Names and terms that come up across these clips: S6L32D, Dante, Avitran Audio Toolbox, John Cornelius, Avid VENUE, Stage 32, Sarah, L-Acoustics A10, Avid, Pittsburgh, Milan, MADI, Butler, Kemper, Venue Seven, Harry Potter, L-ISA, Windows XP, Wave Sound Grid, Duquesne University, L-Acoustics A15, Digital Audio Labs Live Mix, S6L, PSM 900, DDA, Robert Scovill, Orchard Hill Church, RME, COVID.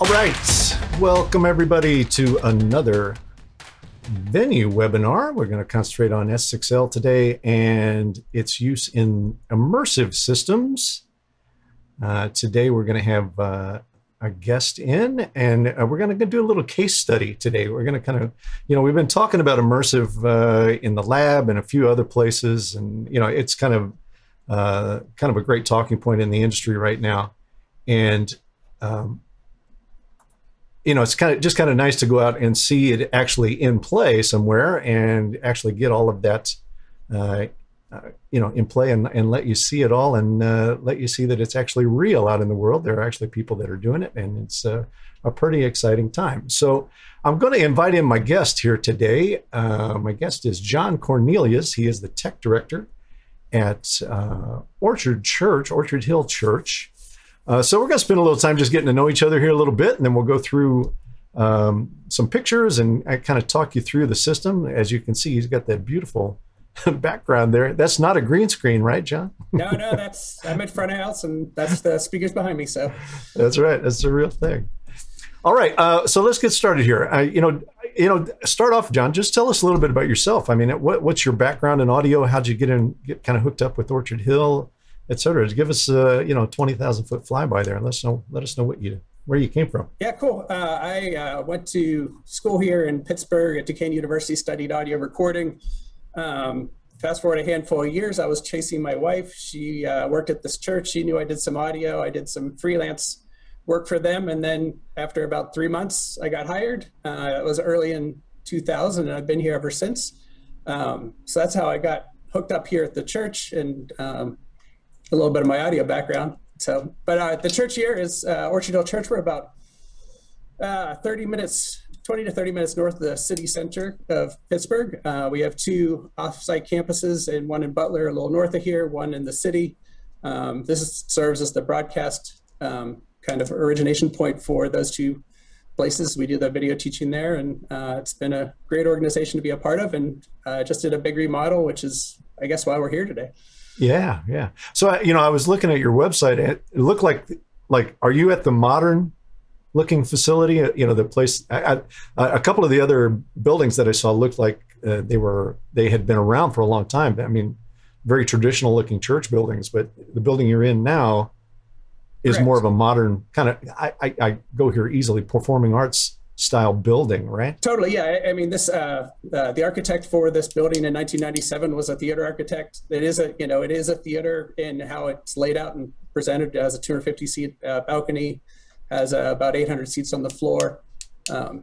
All right, welcome everybody to another venue webinar. We're going to concentrate on S6L today and its use in immersive systems. Today we're going to have a guest in, and we're going to do a little case study today. We're going to kind of, you know, we've been talking about immersive in the lab and a few other places, and you know, it's kind of a great talking point in the industry right now, and you know, it's just kind of nice to go out and see it actually in play somewhere and actually get all of that, you know, in play and let you see it all and let you see that it's actually real out in the world. There are actually people that are doing it, and it's a pretty exciting time. So I'm going to invite in my guest here today. My guest is John Cornelius. He is the tech director at Orchard Hill Church. So we're going to spend a little time just getting to know each other here a little bit, and then we'll go through some pictures and I kind of talk you through the system. As you can see, he's got that beautiful background there. That's not a green screen, right, John? No, that's, I'm in front of house and that's the speakers behind me, so. That's right. That's the real thing. All right. So let's get started here. You know, start off, John, just tell us a little bit about yourself. I mean, what's your background in audio? How'd you get kind of hooked up with Orchard Hill, etc.? Give us, you know, 20,000-foot flyby there, and let us know where you came from. Yeah, cool. I went to school here in Pittsburgh at Duquesne University, studied audio recording. Fast forward a handful of years, I was chasing my wife. She worked at this church. She knew I did some audio. I did some freelance work for them, and then after about 3 months, I got hired. It was early in 2000, and I've been here ever since. So that's how I got hooked up here at the church, and a little bit of my audio background. So, but the church here is Orchard Hill Church. We're about 20 to 30 minutes north of the city center of Pittsburgh. We have two offsite campuses, and one in Butler, a little north of here, one in the city. This serves as the broadcast kind of origination point for those two places. We do the video teaching there, and it's been a great organization to be a part of, and just did a big remodel, which is, I guess, why we're here today. Yeah, yeah. So, you know, I was looking at your website. It looked like, are you at the modern looking facility? You know, the place, a couple of the other buildings that I saw looked like they had been around for a long time. I mean, very traditional looking church buildings, but the building you're in now is correct. More of a modern kind of, I go here easily, performing arts style building, right? Totally, yeah. I mean, this the architect for this building in 1997 was a theater architect. It is a, you know, it is a theater in how it's laid out and presented. It has a 250-seat balcony, has about 800 seats on the floor.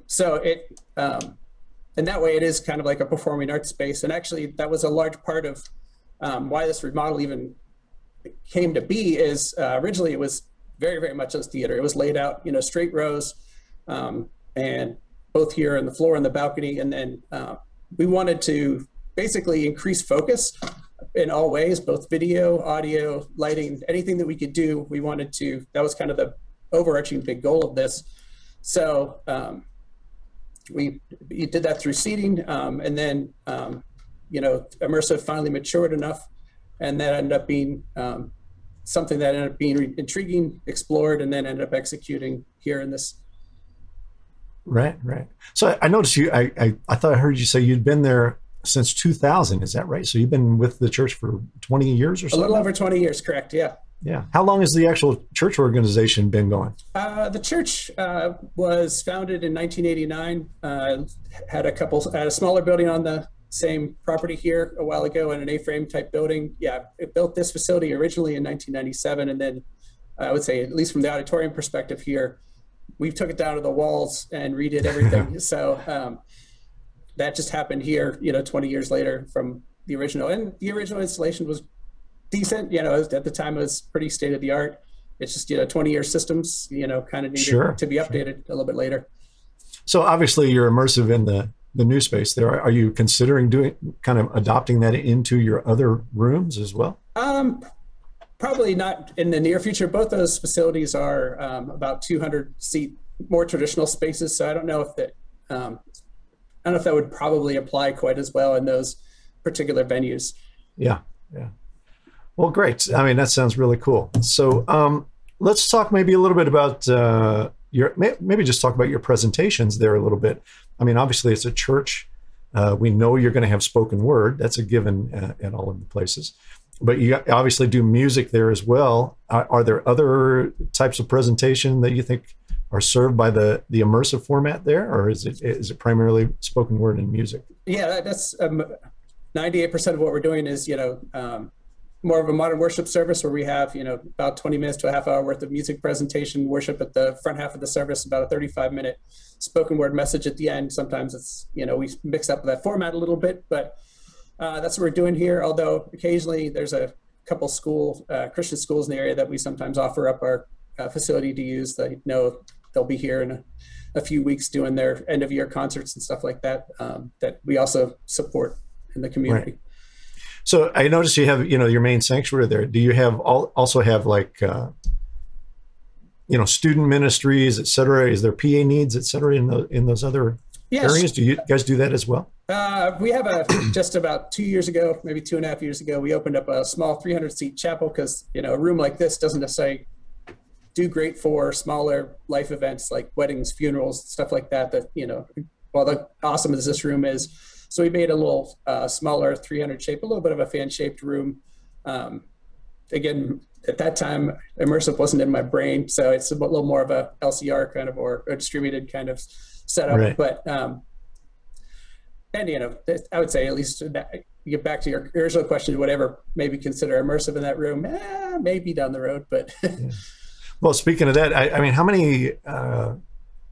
So it, in that way, it is kind of like a performing arts space. And actually, that was a large part of why this remodel even came to be. Is originally it was very, very much as theater. It was laid out, you know, straight rows. And both here on the floor and the balcony. And then we wanted to basically increase focus in all ways, both video, audio, lighting, anything that we could do. We wanted to, that was kind of the overarching big goal of this. So we did that through seating, and then, you know, immersive finally matured enough, and that ended up being something that ended up being intriguing, explored, and then ended up executing here in this. Right, right. So I noticed you, I thought I heard you say you'd been there since 2000, is that right? So you've been with the church for 20 years or so? A little over 20 years, correct, yeah. Yeah. How long has the actual church organization been going? The church was founded in 1989, had a smaller building on the same property here a while ago in an A-frame type building. Yeah, it built this facility originally in 1997, and then I would say, at least from the auditorium perspective here, we took it down to the walls and redid everything. So that just happened here, you know, 20 years later from the original. And the original installation was decent, you know, at the time it was pretty state of the art. It's just, you know, 20-year systems, you know, kind of needed to be updated a little bit later. So obviously you're immersive in the new space there. Are you considering adopting that into your other rooms as well? Probably not in the near future. Both those facilities are about 200-seat, more traditional spaces. So I don't know if that, I don't know if that would probably apply quite as well in those particular venues. Yeah, yeah. Well, great. I mean, that sounds really cool. So let's talk maybe a little bit about maybe just talk about your presentations there a little bit. I mean, obviously it's a church. We know you're going to have spoken word. That's a given at all of the places. But you obviously do music there as well. Are there other types of presentation that you think are served by the immersive format there, or is it primarily spoken word and music? Yeah, that's 98% of what we're doing is, you know, more of a modern worship service where we have, you know, about 20 minutes to a half hour worth of music presentation, worship at the front half of the service, about a 35-minute spoken word message at the end. Sometimes it's, you know, we mix up that format a little bit, but that's what we're doing here. Although occasionally there's a couple school, Christian schools in the area that we sometimes offer up our facility to use. They know they'll be here in a few weeks doing their end of year concerts and stuff like that, that we also support in the community. Right. So I noticed you have, you know, your main sanctuary there. Do you have also have like, you know, student ministries, et cetera? Is there PA needs, et cetera, in those other areas? Do you guys do that as well? We have just about 2 years ago, maybe 2.5 years ago, we opened up a small 300-seat chapel because, you know, a room like this doesn't necessarily do great for smaller life events like weddings, funerals, stuff like that, that, you know, well, the awesome as this room is. So we made a little smaller 300 shape, a little bit of a fan-shaped room. Again, at that time, immersive wasn't in my brain, so it's a little more of a LCR kind of or distributed kind of setup. Right. But and you know, I would say at least get back to your original question, whatever maybe consider immersive in that room, maybe down the road. But yeah. Well, speaking of that, I mean, how many?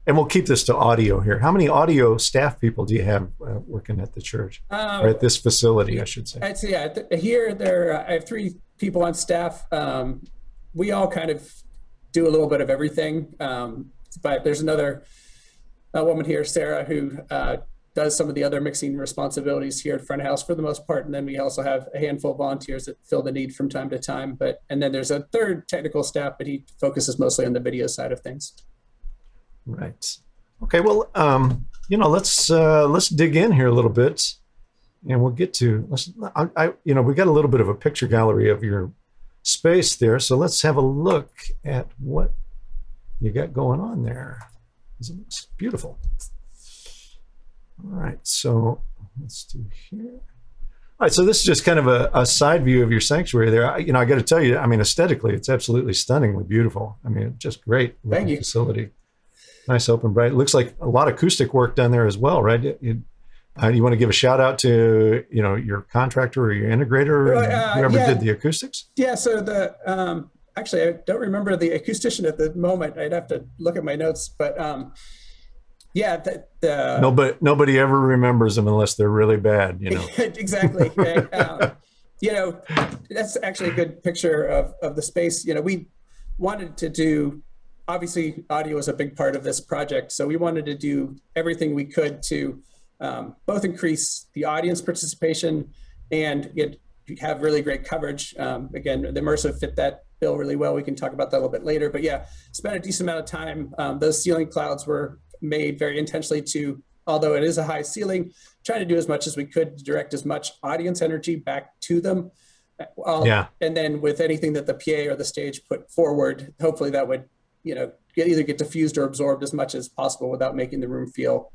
And we'll keep this to audio here. How many audio staff people do you have working at the church, or at this facility, I should say? I'd say, yeah, here there I have 3 people on staff. We all kind of do a little bit of everything, but there's another woman here, Sarah, who does some of the other mixing responsibilities here at front of house for the most part, and then we also have a handful of volunteers that fill the need from time to time. But and then there's a third technical staff, but he focuses mostly on the video side of things. Right. Okay. Well, you know, let's dig in here a little bit, and we'll get to. You know, we got a little bit of a picture gallery of your space there, so let's have a look at what you got going on there. It looks beautiful. All right. So let's do here. All right. So this is just kind of a side view of your sanctuary there. You know, I got to tell you, I mean, aesthetically, it's absolutely stunningly beautiful. I mean, just great. Thank you. Facility. Nice open bright. It looks like a lot of acoustic work done there as well, right? You want to give a shout out to, you know, your contractor or your integrator, whoever did the acoustics? Yeah, so the actually I don't remember the acoustician at the moment. I'd have to look at my notes, but yeah, nobody ever remembers them unless they're really bad, you know. Exactly. And, you know, that's actually a good picture of the space. You know, we wanted to do. Obviously, audio is a big part of this project, so we wanted to do everything we could to both increase the audience participation and have really great coverage. Again, the immersive fit that bill really well. We can talk about that a little bit later, but yeah, spent a decent amount of time. Those ceiling clouds were made very intentionally to, although it is a high ceiling, trying to do as much as we could to direct as much audience energy back to them. Yeah. And then with anything that the PA or the stage put forward, hopefully that would, you know, either get diffused or absorbed as much as possible without making the room feel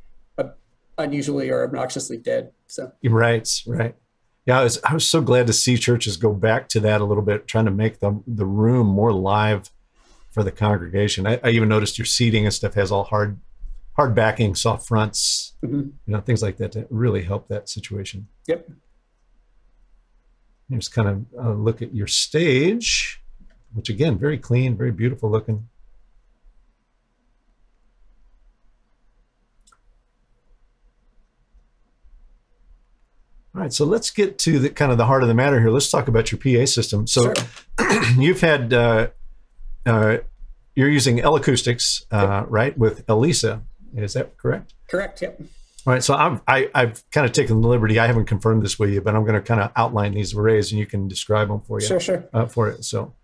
unusually or obnoxiously dead. So right. Yeah, I was so glad to see churches go back to that a little bit, trying to make the room more live for the congregation. I even noticed your seating and stuff has all hard backing, soft fronts, you know, things like that to really help that situation. Yep. Here's kind of a look at your stage, which again, very clean, very beautiful looking. All right, so let's get to the kind of the heart of the matter here. Let's talk about your PA system. So sure. You've had, you're using L-Acoustics, yep. Right, with L-ISA. Is that correct? Correct, yep. All right, so I've kind of taken the liberty, I haven't confirmed this with you, but I'm going to kind of outline these arrays and you can describe them for you. Sure. For it. So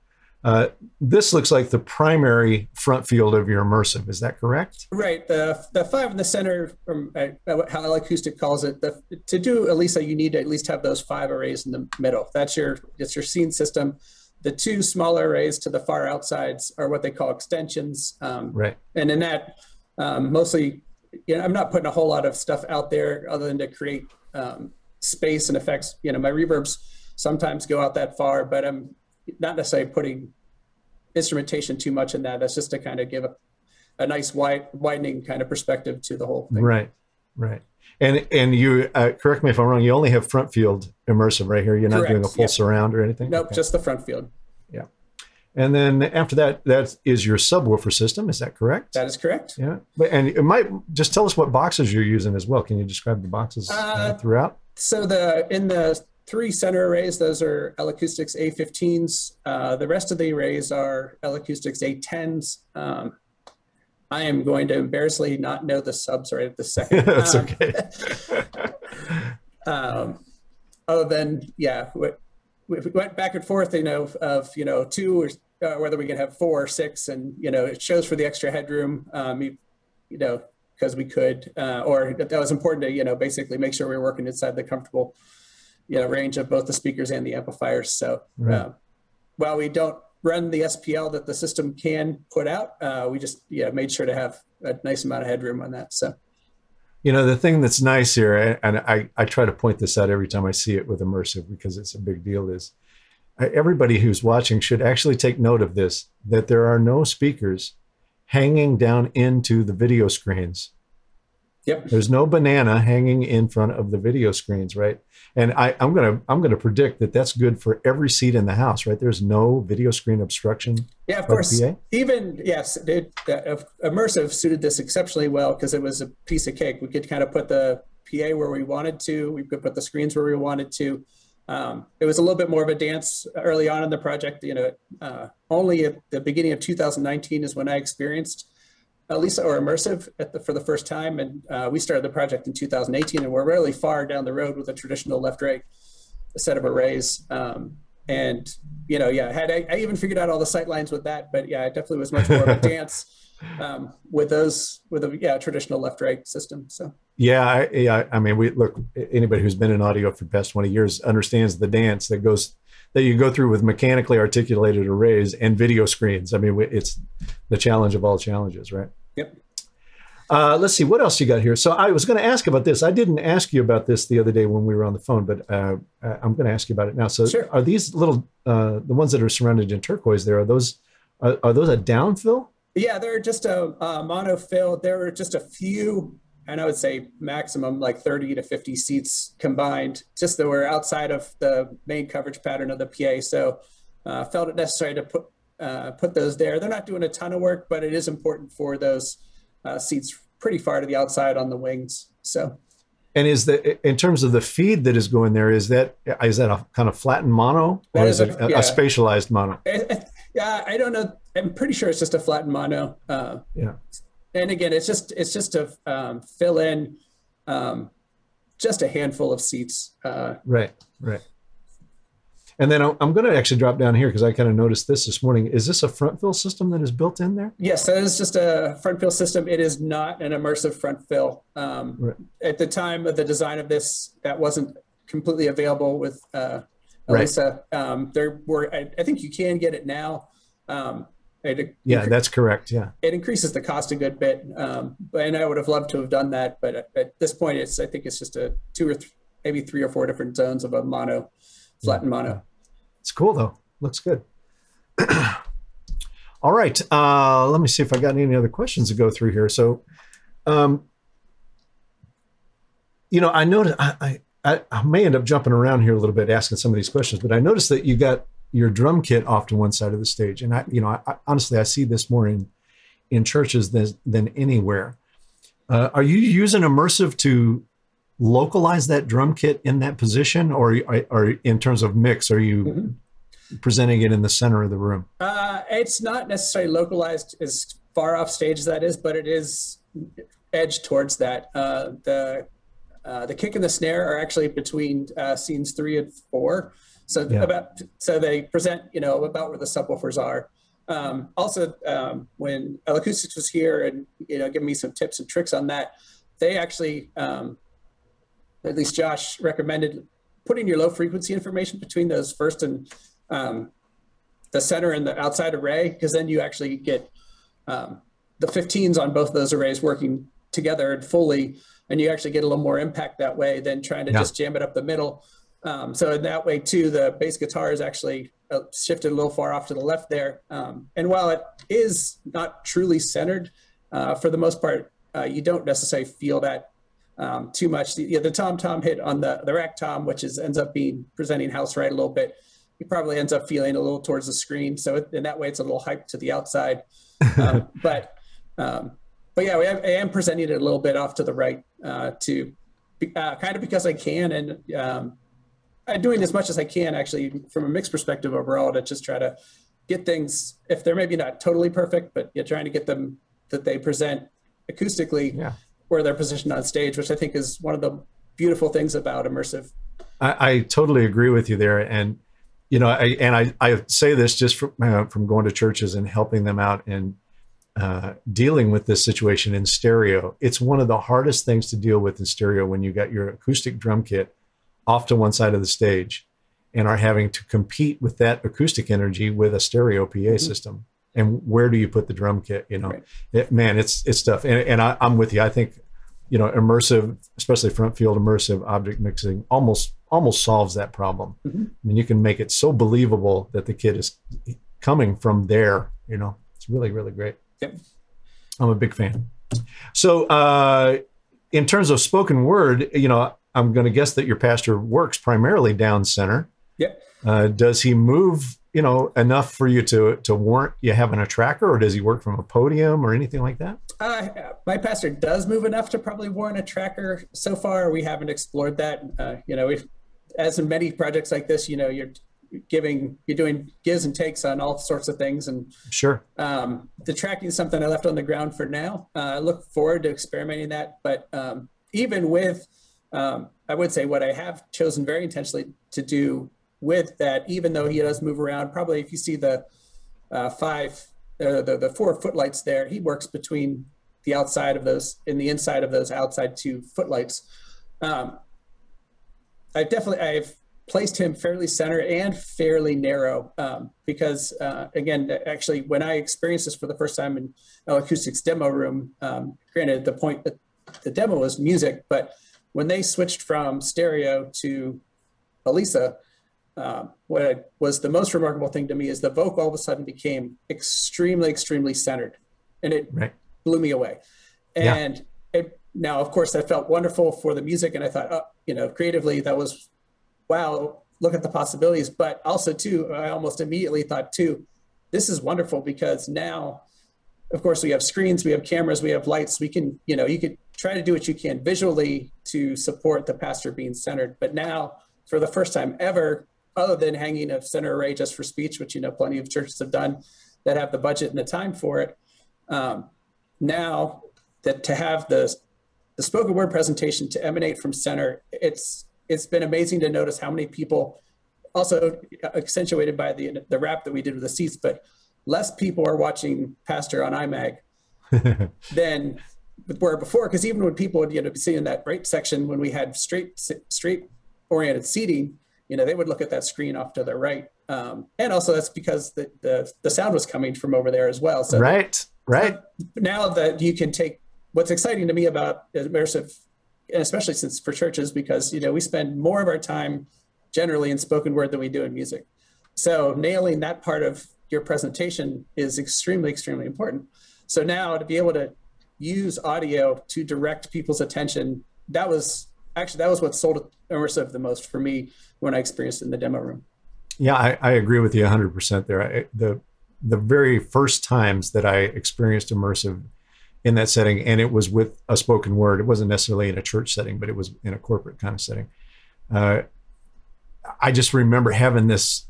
this looks like the primary front field of your immersive. Is that correct? Right. The 5 in the center, from how L-Acoustics calls it, to do L-ISA, you need to at least have those 5 arrays in the middle. That's your scene system. The two smaller arrays to the far outsides are what they call extensions. Right. And in that, mostly, you know, I'm not putting a whole lot of stuff out there other than to create space and effects. You know, my reverbs sometimes go out that far, but I'm not necessarily putting instrumentation too much in that. That's just to kind of give a nice widening kind of perspective to the whole thing. Right, right. And you, correct me if I'm wrong, you only have front field immersive right here. You're not doing a full surround or anything? Nope, just the front field. Yeah. And then after that, that is your subwoofer system. Is that correct? That is correct. Yeah. But, and it might, just tell us what boxes you're using as well. Can you describe the boxes throughout? So in the three center arrays, those are L-Acoustics A15s. The rest of the arrays are L-Acoustics A10s. I am going to embarrassingly not know the subs right at the second. That's okay. Other than, yeah, we went back and forth, you know, of, you know, two or whether we could have 4 or 6, and, you know, it shows for the extra headroom, you know, because we could, or that was important to, you know, basically make sure we were working inside the comfortable, you know, range of both the speakers and the amplifiers. So while we don't run the SPL that the system can put out, we just made sure to have a nice amount of headroom on that. So, you know, the thing that's nice here, and I try to point this out every time I see it with immersive because it's a big deal, is everybody who's watching should actually take note of this, that there are no speakers hanging down into the video screens. Yep. There's no banana hanging in front of the video screens, right? And I'm gonna predict that that's good for every seat in the house, right? There's no video screen obstruction. Yeah, of course. PA? Even immersive suited this exceptionally well because it was a piece of cake. We could kind of put the PA where we wanted to. We could put the screens where we wanted to. It was a little bit more of a dance early on in the project. You know, only at the beginning of 2019 is when I experienced L-ISA or immersive for the first time, and we started the project in 2018, and we're really far down the road with a traditional left-right set of arrays. And you know, yeah, had I even figured out all the sight lines with that, but yeah, it definitely was much more of a dance with those traditional left-right system. So yeah, I mean, we look. Anybody who's been in audio for the past 20 years understands the dance that goes. That you go through with mechanically articulated arrays and video screens. I mean, it's the challenge of all challenges, right? Yep. Let's see, what else you got here? So I was going to ask about this. I didn't ask you about this the other day when we were on the phone, but I'm going to ask you about it now. So Are these little, the ones that are surrounded in turquoise there, are those a downfill? Yeah, they're just a monofill. There are just a few, and I would say maximum like 30 to 50 seats combined, just that we're outside of the main coverage pattern of the PA. So felt it necessary to put those there. They're not doing a ton of work, but it is important for those seats pretty far to the outside on the wings. So, and is the, in terms of the feed that is going there, is that a kind of flattened mono, or is it a spatialized mono? Yeah, I don't know. I'm pretty sure it's just a flattened mono. Yeah. And again, it's just to fill in just a handful of seats. Right. And then I'm going to actually drop down here because I kind of noticed this morning. Is this a front fill system that is built in there? Yes, that is just a front fill system. It is not an immersive front fill. At the time of the design of this, that wasn't completely available with L-ISA. There were, I think you can get it now. Yeah, that's correct. Yeah, it increases the cost a good bit, and I would have loved to have done that. But at this point, I think it's just a 2 or maybe 3 or 4 different zones of a mono, flattened mono. It's cool though. Looks good. All right, let me see if I got any other questions to go through here. So, you know, I noticed I may end up jumping around here a little bit asking some of these questions, but I noticed that you got your drum kit off to one side of the stage. And I honestly, I see this more in churches than anywhere. Are you using immersive to localize that drum kit in that position, or in terms of mix, are you presenting it in the center of the room? It's not necessarily localized as far off stage as that is, but it is edged towards that. The kick and the snare are actually between scenes 3 and 4. So so they present, you know, about where the subwoofers are. When L-Acoustics was here and, you know, giving me some tips and tricks on that, they actually, at least Josh recommended putting your low frequency information between those first and the center and the outside array, because then you actually get the 15s on both of those arrays working together and fully, and you actually get a little more impact that way than trying to just jam it up the middle. So in that way too, the bass guitar is actually shifted a little far off to the left there. And while it is not truly centered, for the most part, you don't necessarily feel that too much. The tom-tom hit on the rack tom, which is ends up being presenting house right a little bit, it probably ends up feeling a little towards the screen. So in that way, it's a little hyped to the outside. But yeah, I am presenting it a little bit off to the right kind of because I can, and I'm doing as much as I can actually from a mix perspective overall to just try to get things, if they're maybe not totally perfect, but you're trying to get them that they present acoustically where they're positioned on stage, which I think is one of the beautiful things about immersive. I totally agree with you there. And, you know, I say this just from going to churches and helping them out and dealing with this situation in stereo. It's one of the hardest things to deal with in stereo when you got your acoustic drum kit off to one side of the stage and are having to compete with that acoustic energy with a stereo PA system. And where do you put the drum kit? You know, man, it's tough. And I'm with you. I think, you know, immersive, especially front field immersive object mixing almost solves that problem. I mean, you can make it so believable that the kid is coming from there, you know, it's really, really great. Yep. I'm a big fan. So in terms of spoken word, you know, I'm going to guess that your pastor works primarily down center. Yep. Does he move, you know, enough for you to warrant you having a tracker, or does he work from a podium or anything like that? My pastor does move enough to probably warrant a tracker. So far, we haven't explored that. You know, as in many projects like this, you know, you're doing gives and takes on all sorts of things. And sure, the tracking is something I left on the ground for now. I look forward to experimenting that. But even with, I would say what I have chosen very intentionally to do with that, even though he does move around, probably if you see the 4 footlights there, he works between the outside of those and the inside of those outside 2 footlights. I've placed him fairly center and fairly narrow because again, actually when I experienced this for the first time in L-Acoustics demo room, granted the point that the demo was music, but when they switched from stereo to L-ISA, what was the most remarkable thing to me is the vocal all of a sudden became extremely, extremely centered, and it blew me away. And now, of course, that felt wonderful for the music, and I thought, oh, you know, creatively, that was, wow, look at the possibilities. But also, too, I almost immediately thought, too, this is wonderful because now, of course, we have screens, we have cameras, we have lights. We can, you know, you could try to do what you can visually to support the pastor being centered. But now, for the first time ever, other than hanging a center array just for speech, which, you know, plenty of churches have done that have the budget and the time for it. Now that to have the spoken word presentation to emanate from center, it's been amazing to notice how many people, also accentuated by the wrap that we did with the seats, but less people are watching pastor on iMag than were before. Cause even when people would, you know, be sitting in that right section, when we had straight oriented seating, you know, they would look at that screen off to their right. And also that's because the sound was coming from over there as well. So now that you can take, what's exciting to me about immersive, and especially since for churches, because, you know, we spend more of our time generally in spoken word than we do in music. So nailing that part of your presentation is extremely, extremely important. So now to be able to use audio to direct people's attention, that was actually, that was what sold immersive the most for me when I experienced it in the demo room. Yeah, I agree with you 100% there. The very first times that I experienced immersive in that setting, and it was with a spoken word, it wasn't necessarily in a church setting, but it was in a corporate kind of setting. I just remember having this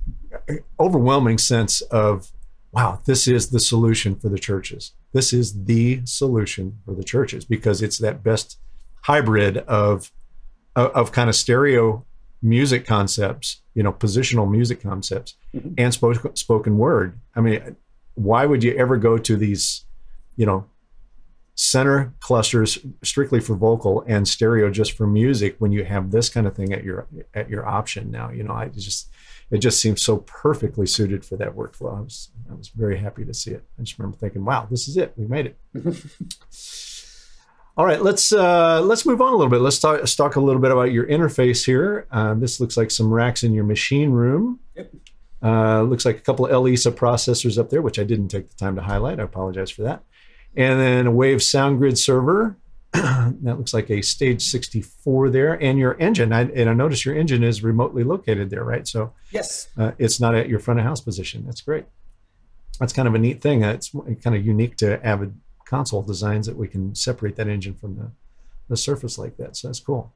overwhelming sense of, wow, this is the solution for the churches. This is the solution for the churches because it's that best hybrid of kind of stereo music concepts, you know, positional music concepts and spoken word. I mean, why would you ever go to these, you know, center clusters strictly for vocal and stereo just for music when you have this kind of thing at your option now? You know, I just, it just seemed so perfectly suited for that workflow. I was very happy to see it. I just remember thinking, wow, this is it. We made it. All right, let's move on a little bit. Let's talk a little bit about your interface here. This looks like some racks in your machine room. Yep. Looks like a couple of L-ISA processors up there, which I didn't take the time to highlight. I apologize for that. And then a Wave Sound Grid server. That looks like a Stage 64 there, and your engine. And I noticed your engine is remotely located there, right? So yes, it's not at your front of house position. That's great. That's kind of a neat thing. It's kind of unique to Avid console designs that we can separate that engine from the surface like that. So that's cool.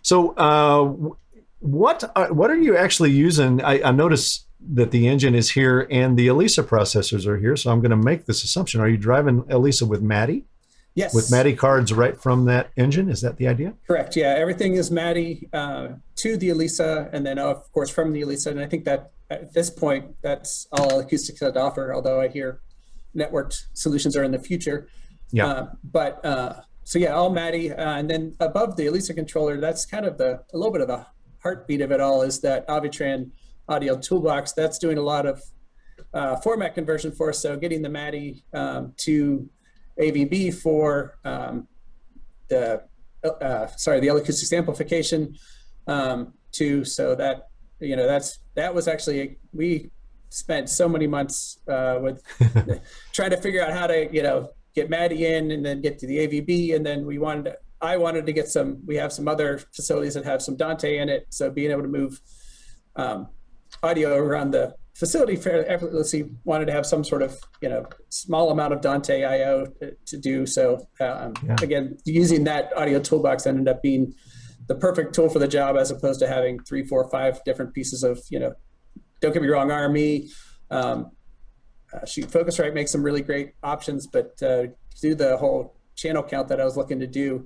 So what are you actually using? I noticed that the engine is here and the L-ISA processors are here. So I'm going to make this assumption. Are you driving L-ISA with MADI? Yes. With MADI cards right from that engine? Is that the idea? Correct. Yeah. Everything is MADI to the L-ISA, and then of course from the L-ISA. And I think that at this point, that's all Acoustics had to offer, although I hear networked solutions are in the future. Yeah. So yeah, all MADI, and then above the L-ISA controller, that's kind of a little bit of the heartbeat of it all, is that Avitran Audio Toolbox. That's doing a lot of format conversion for us. So getting the MADI to AVB for the L-Acoustics amplification too. So that, you know, that was actually we spent so many months with trying to figure out how to, you know, get MADI in and then get to the AVB, and then I wanted to get some. We have some other facilities that have some Dante in it, so being able to move audio around the facility fairly effortlessly. Wanted to have some sort of, you know, small amount of Dante I/O to do. So again, using that audio toolbox ended up being the perfect tool for the job, as opposed to having 3, 4, 5 different pieces of, you know. Don't get me wrong, RME, Focusrite makes some really great options, but do the whole channel count that I was looking to do,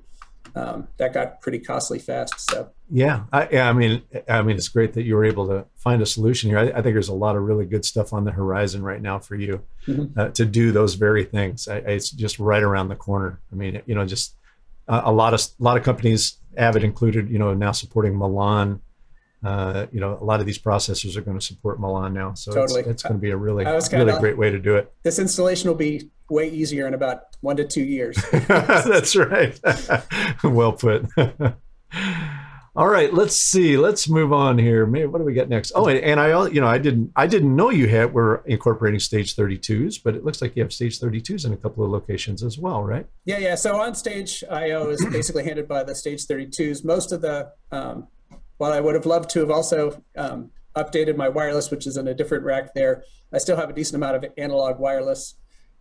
that got pretty costly fast. So yeah, I mean, it's great that you were able to find a solution here. I think there's a lot of really good stuff on the horizon right now for you to do those very things. It's just right around the corner. I mean, you know, just a lot of companies, Avid included, you know, now supporting Milan. You know, a lot of these processors are going to support Milan now, so totally. It's going to be a really great way to do it. This installation will be way easier in about 1 to 2 years. That's right. Well put. All right, let's see. Let's move on here. Maybe, what do we got next? Oh, and I didn't know you were incorporating Stage 32s, but it looks like you have Stage 32s in a couple of locations as well, right? Yeah, yeah. So on stage I/O is basically handled by the Stage 32s. Most of the while I would have loved to have also updated my wireless, which is in a different rack there, I still have a decent amount of analog wireless.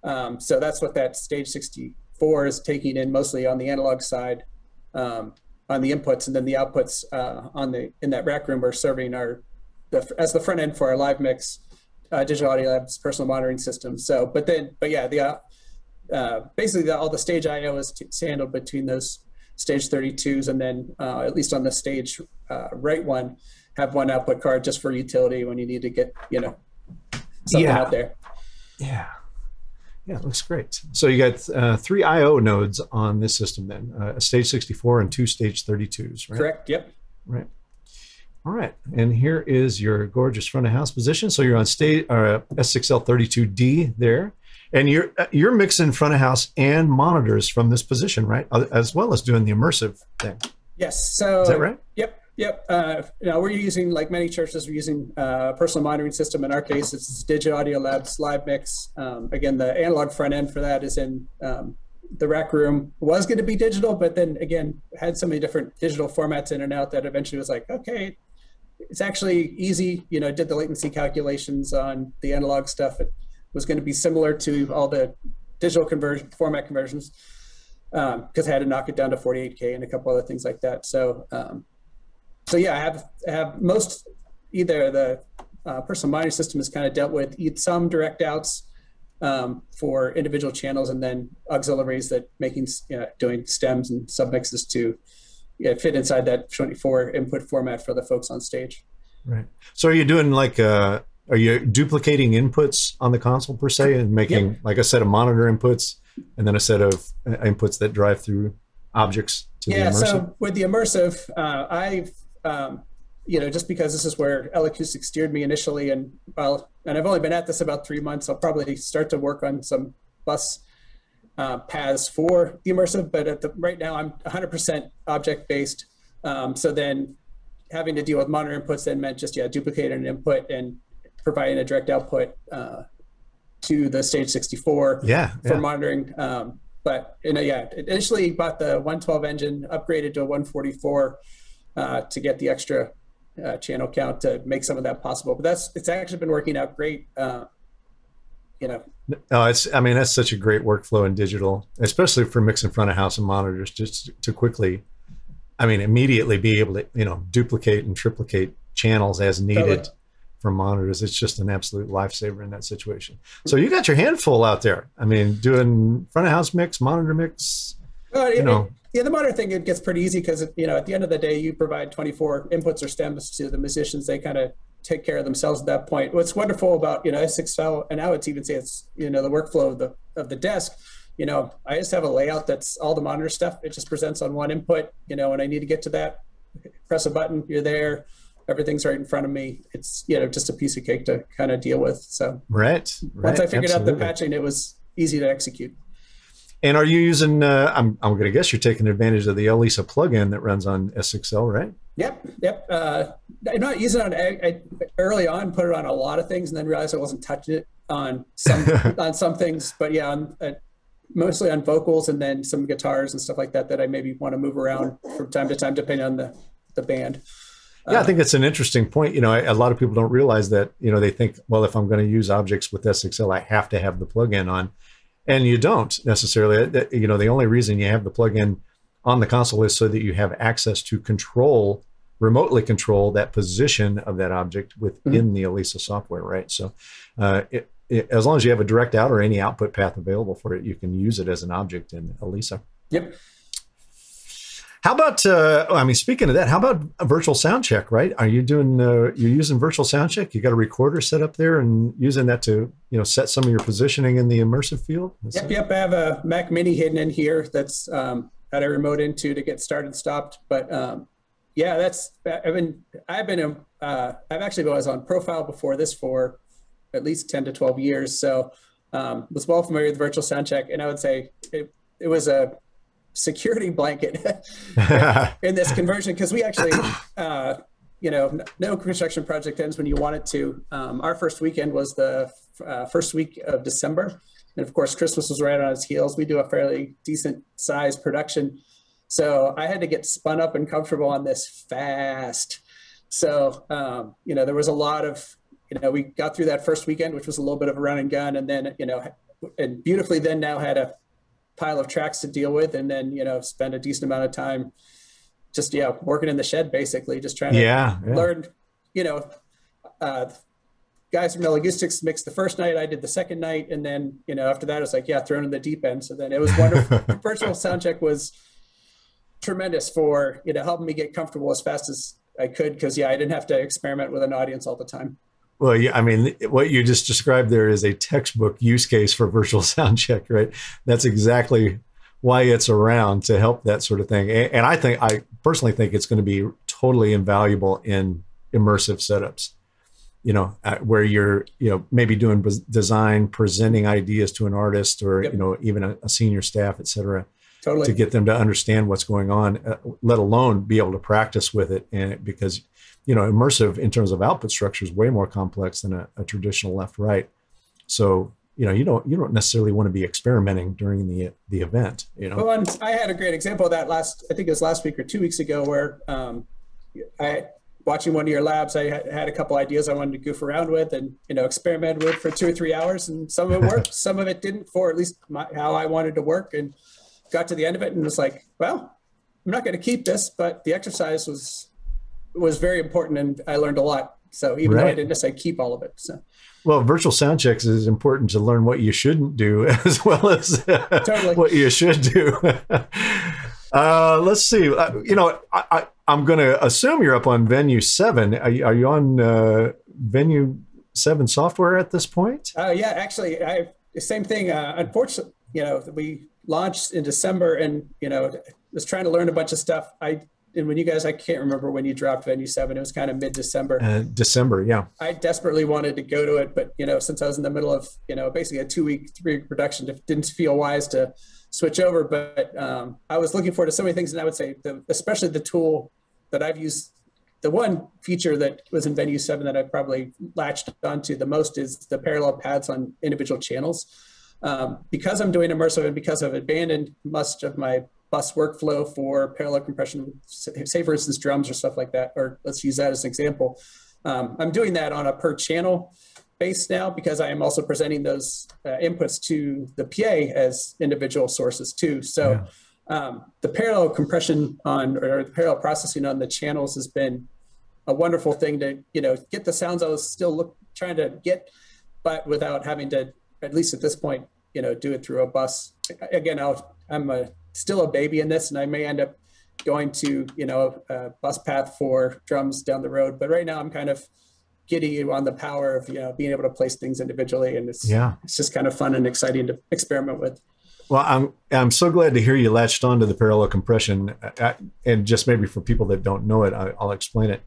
So that's what that Stage 64 is taking in, mostly on the analog side, on the inputs, and then the outputs in that rack room are serving as the front end for our Live Mix, Digital Audio Labs personal monitoring system. So, basically all the stage I/O is handled between those Stage 32s, and then at least on the stage right one, have one output card just for utility when you need to get, you know, something out there. Yeah. Yeah, it looks great. So you got 3 I/O nodes on this system then, a Stage 64 and 2 Stage 32s, right? Correct, yep. Right. All right, and here is your gorgeous front of house position. So you're on stage S6L32D there. And you're mixing front of house and monitors from this position, right? As well as doing the immersive thing. Yes. So is that right? Yep. Yep. Now we're using, like many churches, we're using a personal monitoring system. In our case, it's Digital Audio Labs Live Mix. Again, the analog front end for that is in the rack room. It was going to be digital, but then again, had so many different digital formats in and out that eventually was like, okay, it's actually easy. You know, did the latency calculations on the analog stuff. It was going to be similar to all the digital format conversions, because I had to knock it down to 48K and a couple other things like that. So, yeah, I have most, either the personal monitoring system is kind of dealt with, some direct outs for individual channels, and then auxiliaries that doing stems and submixes to fit inside that 24 input format for the folks on stage. Right. So are you doing like are you duplicating inputs on the console per se and making like a set of monitor inputs and then a set of inputs that drive through objects to the immersive? So with the immersive, I've you know, just because this is where L-Acoustics steered me initially, and I've only been at this about 3 months, I'll probably start to work on some bus paths for the immersive, but at the right now I'm 100% object based. So then having to deal with monitor inputs then meant just duplicating an input and providing a direct output to the Stage 64 for monitoring. But you know, initially bought the 112 engine, upgraded to a 144 to get the extra channel count to make some of that possible. But that's, it's actually been working out great. You know, no, it's, I mean, that's such a great workflow in digital, especially for mix in front of house and monitors, just to quickly, I mean, immediately be able to, you know, duplicate and triplicate channels as needed. Totally. For monitors, it's just an absolute lifesaver in that situation. So you got your handful out there. I mean, doing front of house mix, monitor mix. Yeah, the monitor thing, it gets pretty easy because, you know, at the end of the day, you provide 24 inputs or stems to the musicians. They kind of take care of themselves at that point. What's wonderful about, you know, S6L, and now it's even say it's, you know, the workflow of the desk. You know, I just have a layout that's all the monitor stuff. It just presents on one input. You know, when I need to get to that, press a button, you're there. Everything's right in front of me. It's, you know, just a piece of cake to kind of deal with. So right. Once I figured out the patching, it was easy to execute. And are you using, I'm going to guess you're taking advantage of the L-ISA plugin that runs on S6L, right? Yep. I'm not using it on, I early on put it on a lot of things and then realized I wasn't touching it on some, on some things, but yeah, mostly on vocals and then some guitars and stuff like that, that I maybe want to move around from time to time, depending on the band. Yeah, I think that's an interesting point. You know, a lot of people don't realize that, you know, they think, well, if I'm going to use objects with S6L, I have to have the plugin on. And you don't necessarily. You know, the only reason you have the plugin on the console is so that you have access to control, remotely control that position of that object within the L-ISA software, right? So as long as you have a direct out or any output path available for it, you can use it as an object in L-ISA. Yep. How about, I mean, speaking of that, how about a virtual sound check, right? Are you doing, you're using virtual sound check? You got a recorder set up there and using that to, you know, set some of your positioning in the immersive field? Yep. I have a Mac Mini hidden in here that's had a remote into to get started and stopped. But yeah, that's, I've actually been on profile before this for at least 10 to 12 years. So was well familiar with virtual sound check. And I would say it was a security blanket in this conversion, because we actually, you know, no construction project ends when you want it to. Our first weekend was the first week of December. And of course, Christmas was right on its heels. We do a fairly decent sized production. So I had to get spun up and comfortable on this fast. So, you know, there was a lot of, you know, we got through that first weekend, which was a little bit of a run and gun. And then, you know, and beautifully then now had a pile of tracks to deal with, and then, you know, spend a decent amount of time just working in the shed, basically just trying to learn. You know, guys from L-Acoustics mixed the first night, I did the second night, and then, you know, after that it was like, thrown in the deep end. So then it was wonderful. Virtual sound check was tremendous for, you know, helping me get comfortable as fast as I could, because I didn't have to experiment with an audience all the time. Well, yeah, I mean, what you just described there is a textbook use case for virtual sound check, right? That's exactly why it's around, to help that sort of thing. And I think, I personally think it's going to be totally invaluable in immersive setups, you know, where you're, you know, maybe doing design, presenting ideas to an artist, or, you know, even a senior staff, et cetera, to get them to understand what's going on, let alone be able to practice with it. And because, you know, immersive in terms of output structure is way more complex than a traditional left-right. So, you know, you don't necessarily want to be experimenting during the event, you know? Well, and I had a great example of that last, I think it was last week or 2 weeks ago, where watching one of your labs, I had a couple ideas I wanted to goof around with and, you know, experiment with for 2 or 3 hours, and some of it worked, some of it didn't, for at least how I wanted to work, and got to the end of it and was like, well, I'm not going to keep this, but the exercise was very important, and I learned a lot. So even though I didn't necessarily keep all of it. So, well, virtual sound checks is important to learn what you shouldn't do as well as what you should do. Let's see. You know, I'm going to assume you're up on Venue 7. Are you on Venue 7 software at this point? Yeah, actually, the same thing. Unfortunately, you know, we launched in December, and, you know, was trying to learn a bunch of stuff. I and when you guys, I can't remember when you dropped Venue 7, it was kind of mid-December. December, yeah. I desperately wanted to go to it, but, you know, since I was in the middle of, you know, basically a 2-week, 3-week production, it didn't feel wise to switch over. But I was looking forward to so many things, and I would say, especially the tool that I've used, the one feature that was in Venue 7 that I probably latched onto the most is the parallel paths on individual channels. Because I'm doing immersive and because I've abandoned much of my bus workflow for parallel compression, say for instance drums or stuff like that, or let's use that as an example. I'm doing that on a per channel base now because I am also presenting those inputs to the PA as individual sources too. So yeah. The parallel compression on, or the parallel processing on the channels has been a wonderful thing to, you know, get the sounds I was still trying to get, but without having to, at least at this point, you know, do it through a bus. Again, I'm still a baby in this, and I may end up going to, you know, a bus path for drums down the road. But right now I'm kind of getting you on the power of, you know, being able to place things individually. And it's, yeah, it's just kind of fun and exciting to experiment with. Well, I'm so glad to hear you latched onto the parallel compression. And just maybe for people that don't know it, I'll explain it.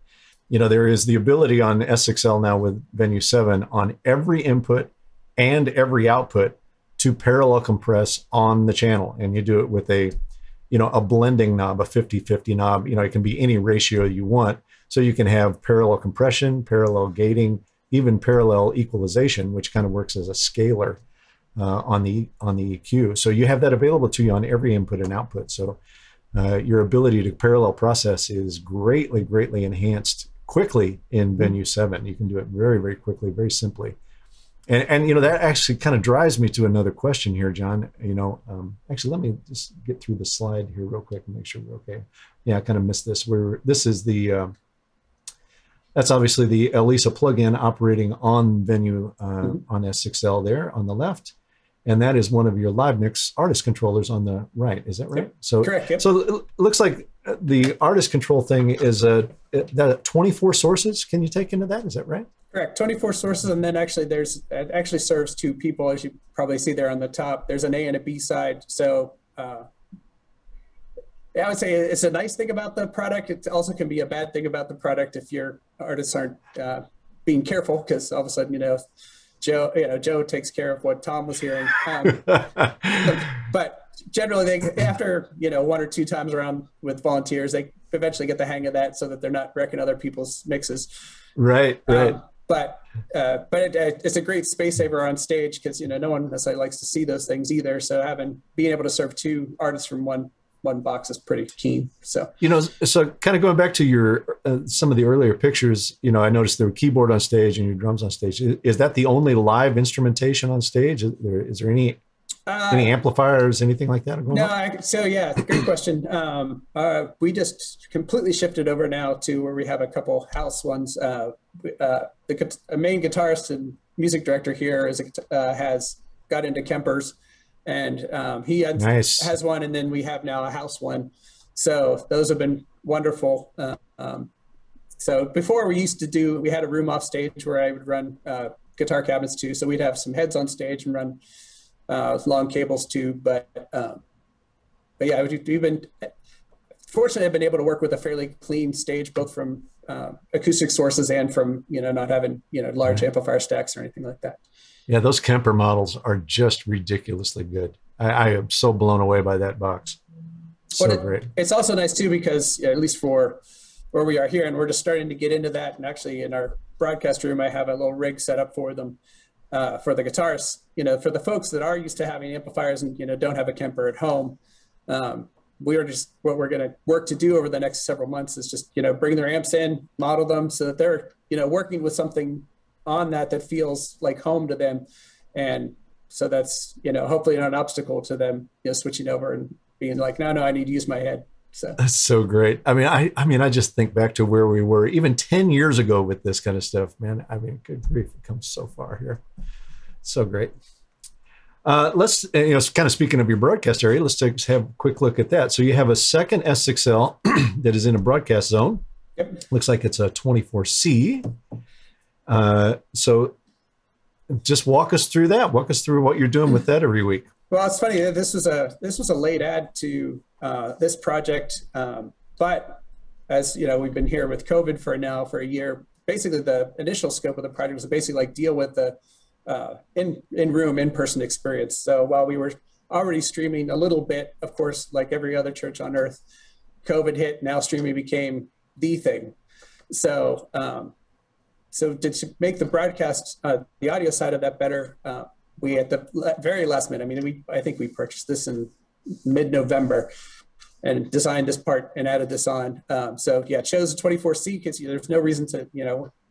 You know, there is the ability on S6L now with Venue 7 on every input and every output to parallel compress on the channel. And you do it with a, you know, a blending knob, a 50-50 knob. You know, it can be any ratio you want. So you can have parallel compression, parallel gating, even parallel equalization, which kind of works as a scalar on the EQ. So you have that available to you on every input and output. So your ability to parallel process is greatly, greatly enhanced quickly in Venue 7. You can do it very, very quickly, very simply. And you know, that actually kind of drives me to another question here, John. You know, actually, let me just get through the slide here real quick and make sure we're okay. Yeah, I kind of missed this. This is the, that's obviously the L-ISA plugin operating on Venue, on S6L there on the left. And that is one of your Live Mix artist controllers on the right. Is that right? Yep. So, correct, yep. So it looks like the artist control thing is that 24 sources. Can you take into that? Is that right? Correct, 24 sources, and then actually it actually serves two people, as you probably see there on the top. There's an A and a B side. So I would say it's a nice thing about the product. It also can be a bad thing about the product if your artists aren't being careful, because all of a sudden, you know, Joe takes care of what Tom was hearing. But generally, after, you know, 1 or 2 times around with volunteers, they eventually get the hang of that so that they're not wrecking other people's mixes. Right, right. But it's a great space saver on stage, because, you know, no one necessarily likes to see those things either. So being able to serve 2 artists from one box is pretty keen. So, you know, so kind of going back to your some of the earlier pictures, you know, I noticed there were keyboard on stage and your drums on stage. Is that the only live instrumentation on stage? Is there any amplifiers, anything like that? No, so yeah, great question. We just completely shifted over now to where we have a couple house ones. The main guitarist and music director here has got into Kemper's, and he has one, and then we have now a house one. So those have been wonderful. So before we had a room off stage where I would run guitar cabinets too. So we'd have some heads on stage and run long cables too, but yeah, we've been fortunate. I've been able to work with a fairly clean stage, both from acoustic sources and from, you know, not having, you know, large amplifier stacks or anything like that. Yeah, those Kemper models are just ridiculously good. I am so blown away by that box. So great. It's also nice too because, you know, at least for where we are here, and we're just starting to get into that. And actually, in our broadcast room, I have a little rig set up for them. For the guitarists, you know, for the folks that are used to having amplifiers and, you know, don't have a Kemper at home, what we're going to work to do over the next several months is just, you know, bring their amps in, model them so that they're, you know, working with something on that feels like home to them. And so that's, you know, hopefully not an obstacle to them, you know, switching over and being like, no, I need to use my head. So that's so great. I mean, I just think back to where we were even 10 years ago with this kind of stuff, man. I mean, good grief, it comes so far here. So great. Let's, you know, kind of speaking of your broadcast area, let's have a quick look at that. So you have a second S6L that is in a broadcast zone. Yep. Looks like it's a 24C. So just walk us through that. Walk us through what you're doing with that every week. Well, it's funny. This was a late ad to this project, but as you know, we've been here with COVID for now for a year. Basically, the initial scope of the project was basically like deal with the in-room, in-person experience. So while we were already streaming a little bit, of course, like every other church on earth, COVID hit. Now streaming became the thing. So, so to make the broadcast, the audio side of that better, we at the very last minute, I mean, I think we purchased this in mid-November and designed this part and added this on. So yeah, chose 24C because there's no reason to,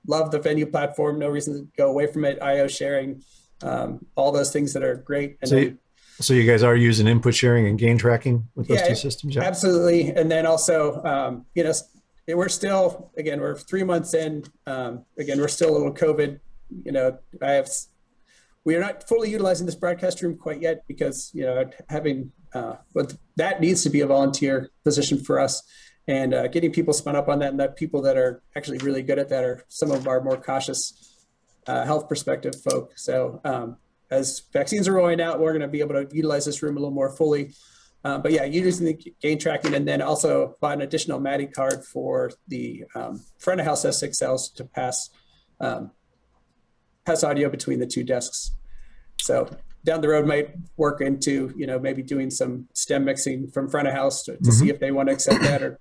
love the venue platform, no reason to go away from it, IO sharing, all those things that are great. And so you guys are using input sharing and gain tracking with those two systems? Yeah, absolutely. And then also, we're still, again, we're 3 months in. Again, we're still a little COVID, we are not fully utilizing this broadcast room quite yet because, having, but that needs to be a volunteer position for us, and getting people spun up on that, and that people that are actually really good at that are some of our more cautious health perspective folk. So as vaccines are rolling out, we're going to be able to utilize this room a little more fully. But yeah, using the gain tracking, and then also buy an additional MADI card for the front of house S6Ls to pass pass audio between the two desks. So down the road might work into, maybe doing some stem mixing from front of house to see if they want to accept that, or,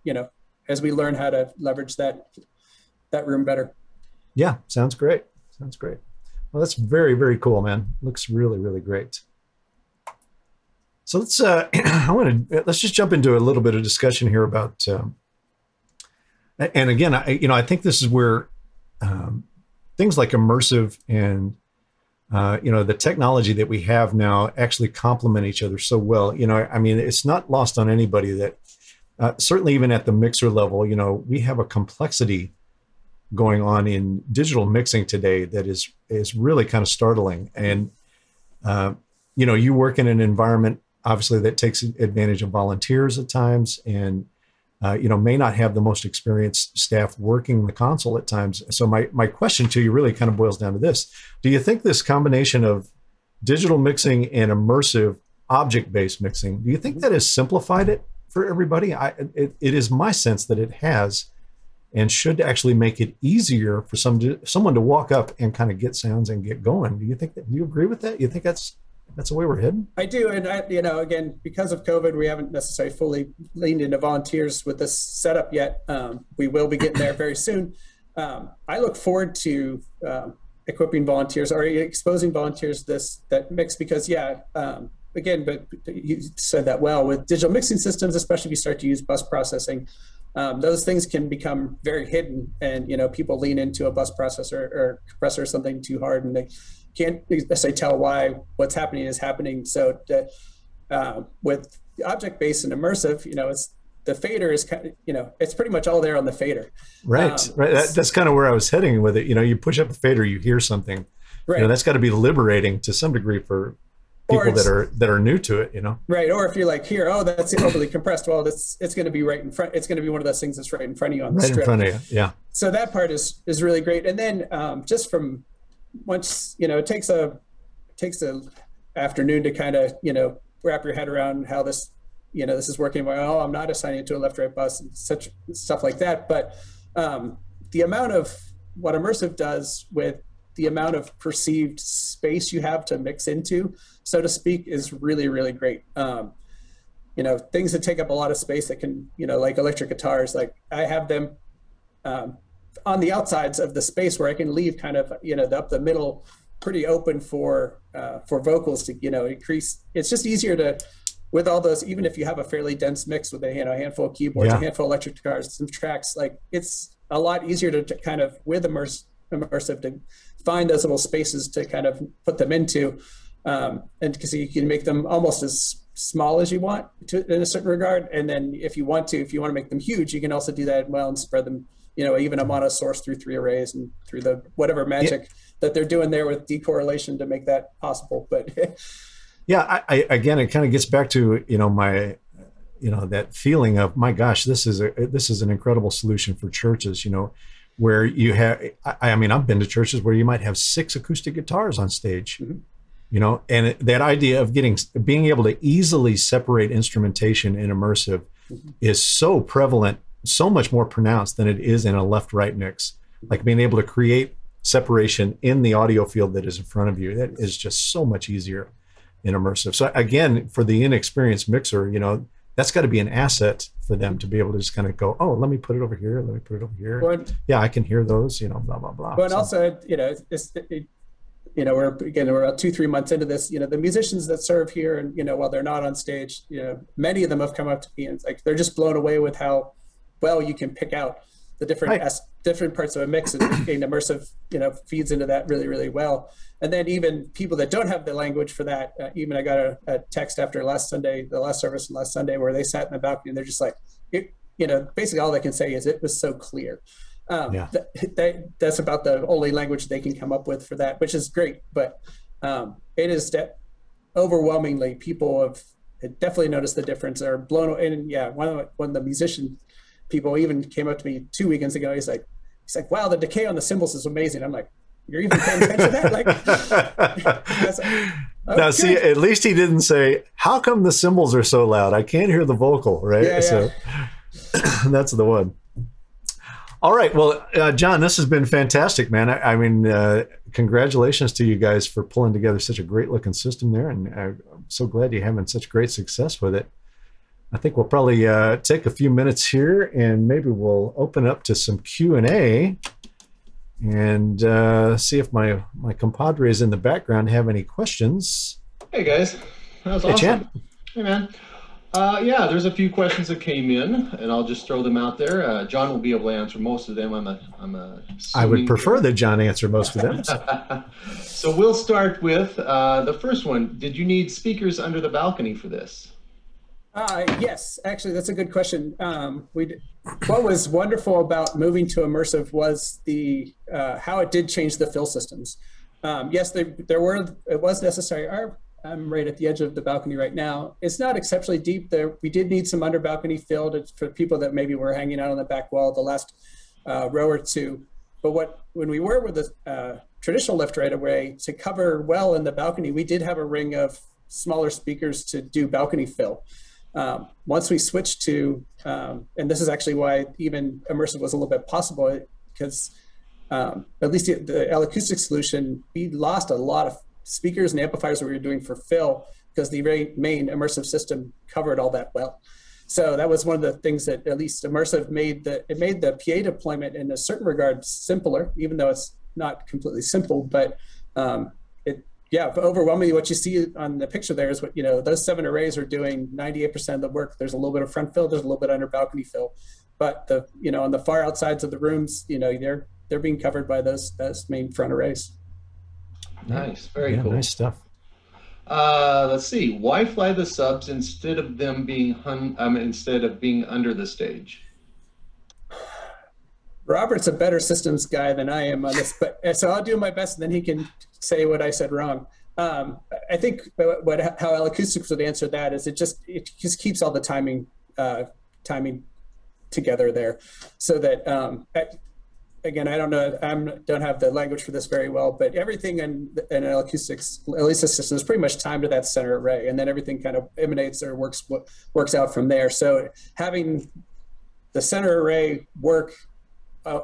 as we learn how to leverage that room better. Yeah, sounds great. Sounds great. Well, that's very, very cool, man. Looks really, really great. So let's just jump into a little bit of discussion here about, and again, I think this is where things like immersive and, the technology that we have now actually complement each other so well. I mean, it's not lost on anybody that certainly even at the mixer level, we have a complexity going on in digital mixing today that is really kind of startling. And, you work in an environment obviously that takes advantage of volunteers at times, and may not have the most experienced staff working the console at times. So my question to you really kind of boils down to this. Do you think this combination of digital mixing and immersive object-based mixing, do you think that has simplified it for everybody? It is my sense that it has, and should actually make it easier for someone to walk up and kind of get sounds and get going. Do you agree with that? You think that's the way we're heading? I do, and again, because of COVID, we haven't necessarily fully leaned into volunteers with this setup yet. We will be getting there very soon. I look forward to equipping volunteers or exposing volunteers that mix, because again, but you said that well, with digital mixing systems, especially if you start to use bus processing, those things can become very hidden, and people lean into a bus processor or compressor or something too hard, and they can't necessarily tell why what's happening is happening. So with object-based and immersive, it's the fader is kind of, it's pretty much all there on the fader. Right, right. That's kind of where I was heading with it. You push up a fader, you hear something. Right. That's got to be liberating to some degree for people that are new to it. Right. Or if you're like here, oh, that's overly compressed. Well, it's going to be right in front. It's going to be one of those things that's right in front of you on the strip. Right in front of you. Yeah. So that part is really great. And then just from once it takes a afternoon to kind of wrap your head around how this this is working. Well, I'm not assigning it to a left right bus and such stuff like that, but the amount of what immersive does with the amount of perceived space you have to mix into, so to speak, is really, really great. Things that take up a lot of space that can like electric guitars, like I have them on the outsides of the space where I can leave kind of, up the middle pretty open for vocals to, increase. It's just easier to, with all those, even if you have a fairly dense mix with a handful of keyboards, a handful of electric guitars, some tracks, like it's a lot easier to kind of, with immersive, to find those little spaces to kind of put them into. And because you can make them almost as small as you want to in a certain regard. And then if you want to make them huge, you can also do that well and spread them, even a mono source through three arrays and through the whatever magic that they're doing there with decorrelation to make that possible. But yeah, again, it kind of gets back to, that feeling of, my gosh, this is an incredible solution for churches, where you have, I mean, I've been to churches where you might have 6 acoustic guitars on stage, and that idea of being able to easily separate instrumentation and immersive is so prevalent so much more pronounced than it is in a left-right mix. Like being able to create separation in the audio field that is in front of you, that is just so much easier and immersive. So again, for the inexperienced mixer, you know, that's got to be an asset for them to be able to just kind of go, oh, let me put it over here, let me put it over here. But, yeah, I can hear those, you know, blah, blah, blah. But so, also, you know, we're about 2-3 months into this. You know, the musicians that serve here, and you know, while they're not on stage, you know, many of them have come up to me and like they're just blown away with how well you can pick out the different different parts of a mix, and being immersive, you know, feeds into that really, really well. And then even people that don't have the language for that, even I got a text after last Sunday, the last service last Sunday, where they sat in the balcony and they're just like, you know, basically all they can say is it was so clear. Yeah. That's about the only language they can come up with for that, which is great. But it is that overwhelmingly people have definitely noticed the difference, are blown away. And yeah, one of the musician people even came up to me 2 weekends ago. He's like, wow, the decay on the cymbals is amazing. I'm like, you're even paying attention to that? Like, that's like, oh, now, good. See, at least he didn't say, how come the cymbals are so loud? I can't hear the vocal, right? Yeah, so yeah. That's the one. All right. Well, John, this has been fantastic, man. I mean, congratulations to you guys for pulling together such a great looking system there. And I'm so glad you're having such great success with it. I think we'll probably take a few minutes here and maybe we'll open up to some Q&A and see if my compadres in the background have any questions. Hey, guys. That was awesome. Chan. Hey, man. Yeah, there's a few questions that came in, and I'll just throw them out there. John will be able to answer most of them. I would prefer that John answer most of them. So, so we'll start with the first one. Did you need speakers under the balcony for this? Yes, actually, that's a good question. What was wonderful about moving to immersive was the how it did change the fill systems. Yes, it was necessary. I'm right at the edge of the balcony right now. It's not exceptionally deep there. We did need some under balcony filled for people that maybe were hanging out on the back wall the last row or two. But when we were with the traditional left right away, to cover well in the balcony, we did have a ring of smaller speakers to do balcony fill. Once we switched to, and this is actually why even immersive was a little bit possible, because at least the L-Acoustic solution, we lost a lot of speakers and amplifiers that we were doing for fill because the very main immersive system covered all that well. So that was one of the things that at least immersive made it made the PA deployment in a certain regard simpler, even though it's not completely simple, but yeah, but overwhelmingly what you see on the picture there is what, you know, those 7 arrays are doing 98% of the work. There's a little bit of front fill, there's a little bit under balcony fill, but the, you know, on the far outsides of the rooms, you know, they're being covered by those main front arrays. Nice, very cool. Nice stuff. Let's see. Why fly the subs instead of them being instead of being under the stage? Robert's a better systems guy than I am on this, but so I'll do my best, and then he can say what I said wrong. I think how L-Acoustics would answer that is it just keeps all the timing together there, so that. Again, I don't know. I don't have the language for this very well, but everything in L-Acoustics, L-ISA system is pretty much timed to that center array, and then everything kind of emanates or works out from there. So having the center array work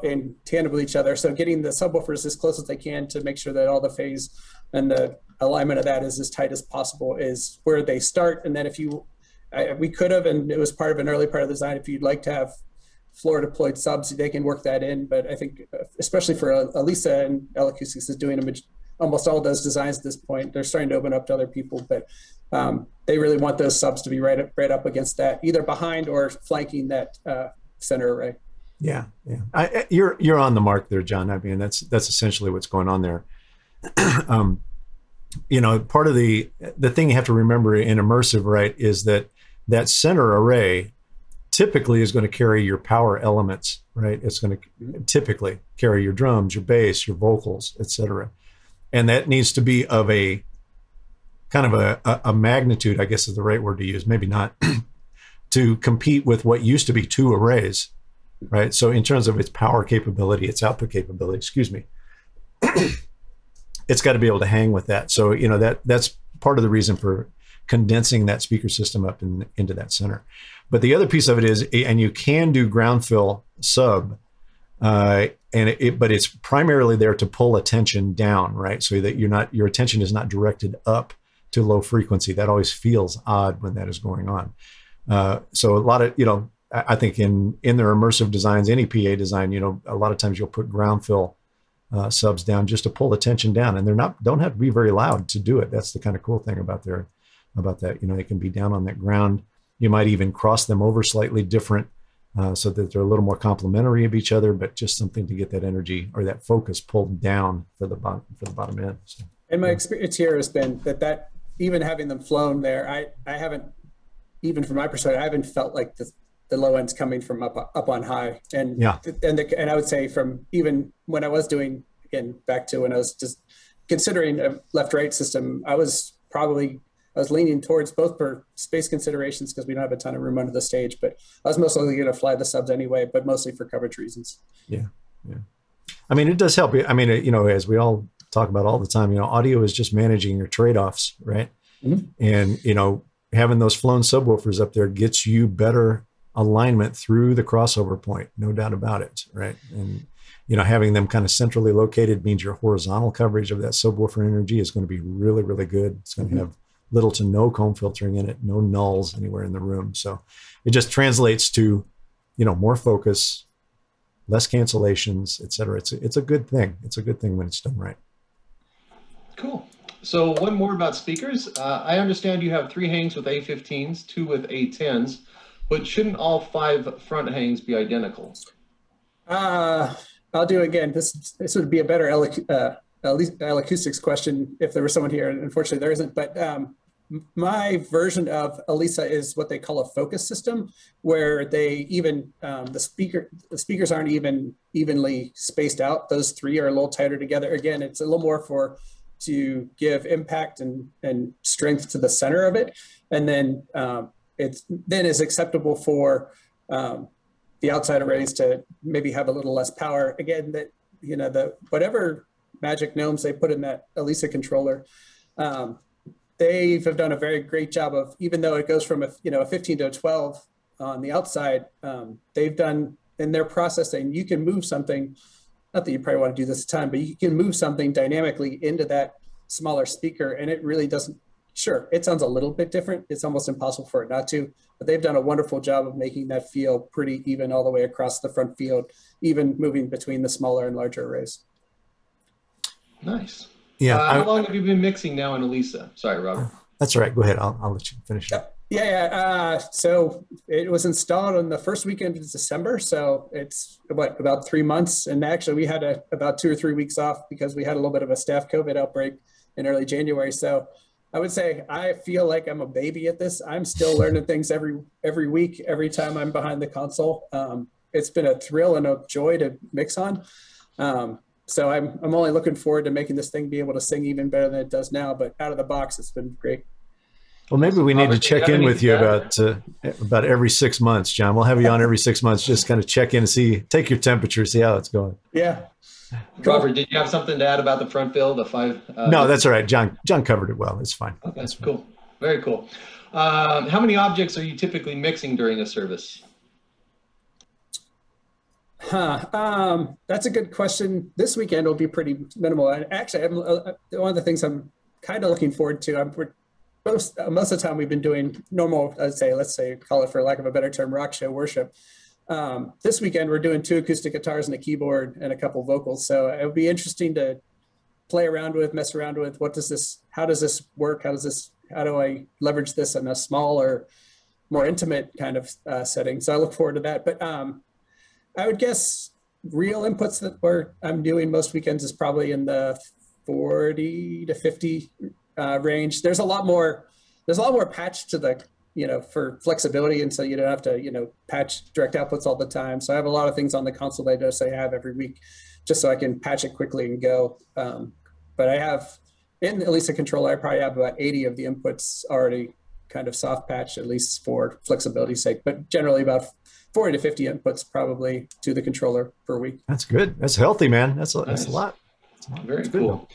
in tandem with each other, so getting the subwoofers as close as they can to make sure that all the phase and the alignment of that is as tight as possible is where they start. And then if you, we could have, and it was part of an early part of the design, if you'd like to have floor deployed subs, they can work that in, but I think especially for L-ISA and L-Acoustics is doing almost all those designs at this point. They're starting to open up to other people, but they really want those subs to be right up against that, either behind or flanking that center array. Yeah, yeah, you're on the mark there, John. I mean, that's essentially what's going on there. You know, part of the thing you have to remember in immersive, right, is that center array typically is going to carry your power elements, right? It's going to typically carry your drums, your bass, your vocals, etc. And that needs to be of a kind of a magnitude, I guess is the right word to use, maybe not, to compete with what used to be 2 arrays, right? So in terms of its power capability, its output capability, excuse me, it's got to be able to hang with that. So, you know, that's part of the reason for condensing that speaker system up into that center. But the other piece of it is, and you can do ground fill sub, but it's primarily there to pull attention down, right? So that you're not, your attention is not directed up to low frequency. That always feels odd when that is going on. So a lot of, you know, I think in their immersive designs, any PA design, you know, a lot of times you'll put ground fill subs down just to pull attention down, and they're not, don't have to be very loud to do it. That's the kind of cool thing about their, about that. You know, they can be down on that ground. You might even cross them over slightly different so that they're a little more complementary of each other, but just something to get that energy or that focus pulled down for the bottom end. So, and my experience here has been that even having them flown there, I haven't, even from my perspective, I haven't felt like the low end's coming from up on high. And yeah, and I would say from even when I was doing, again, back to when I was just considering a left-right system, I was leaning towards both for space considerations because we don't have a ton of room under the stage, but I was mostly going to fly the subs anyway, but mostly for coverage reasons. Yeah, yeah. I mean, it does help. I mean, you know, as we all talk about all the time, you know, audio is just managing your trade-offs, right? Mm-hmm. And, you know, having those flown subwoofers up there gets you better alignment through the crossover point, no doubt about it, right? And, you know, having them kind of centrally located means your horizontal coverage of that subwoofer energy is going to be really, really good. It's going to have little to no comb filtering in it, no nulls anywhere in the room. So it just translates to, you know, more focus, less cancellations, et cetera. It's a good thing. It's a good thing when it's done right. Cool. So one more about speakers. I understand you have 3 hangs with A15s, 2 with A10s, but shouldn't all 5 front hangs be identical? I'll do again. This would be a better L-Acoustics question if there was someone here, and unfortunately there isn't, but my version of L-ISA is what they call a focus system, where they even, the speakers aren't evenly spaced out. Those 3 are a little tighter together. Again, it's a little more to give impact and strength to the center of it. And then it is acceptable for the outside arrays to maybe have a little less power. Again, that, you know, whatever magic gnomes they put in that L-ISA controller, they've done a very great job of, even though it goes from a 15 to a 12 on the outside, they've done in their processing, you can move something, not that you probably want to do this at the time, but you can move something dynamically into that smaller speaker, and it really doesn't, sure, it sounds a little bit different, it's almost impossible for it not to, but they've done a wonderful job of making that feel pretty even all the way across the front field, even moving between the smaller and larger arrays. Nice. Yeah. How long have you been mixing now in L-ISA? Sorry, Robert. That's all right. Go ahead. I'll let you finish up. Yeah. So it was installed on the first weekend of December. So it's about 3 months. And actually we had about 2 or 3 weeks off because we had a little bit of a staff COVID outbreak in early January. So I would say I feel like I'm a baby at this. I'm still learning things every week, every time I'm behind the console. It's been a thrill and a joy to mix on. So I'm only looking forward to making this thing be able to sing even better than it does now, but out of the box, it's been great. Well, maybe we need to check in with you about every 6 months, John. We'll have you on every 6 months, just kind of check in and see, take your temperature, see how it's going. Yeah. Robert, did you have something to add about the front fill, the 5? No, that's all right. John covered it well. It's fine. Okay, that's cool. Very cool. How many objects are you typically mixing during a service? That's a good question. This weekend will be pretty minimal. And actually, one of the things I'm kind of looking forward to, most of the time we've been doing normal, let's say, call it for lack of a better term, rock show worship. This weekend, we're doing 2 acoustic guitars and a keyboard and a couple vocals. So it would be interesting to play around with, mess around with, how does this work? How do I leverage this in a smaller, more intimate kind of setting? So I look forward to that. But I would guess real inputs that I'm doing most weekends is probably in the 40 to 50 range. There's a lot more patch to the, you know, for flexibility. And so you don't have to, you know, patch direct outputs all the time. So I have a lot of things on the console that I just have every week, just so I can patch it quickly and go. But I have, in the L-ISA controller, I probably have about 80 of the inputs already kind of soft patched, at least for flexibility's sake, but generally about 40 to 50 inputs probably to the controller per week. That's good. That's healthy, man. That's a lot. Very cool.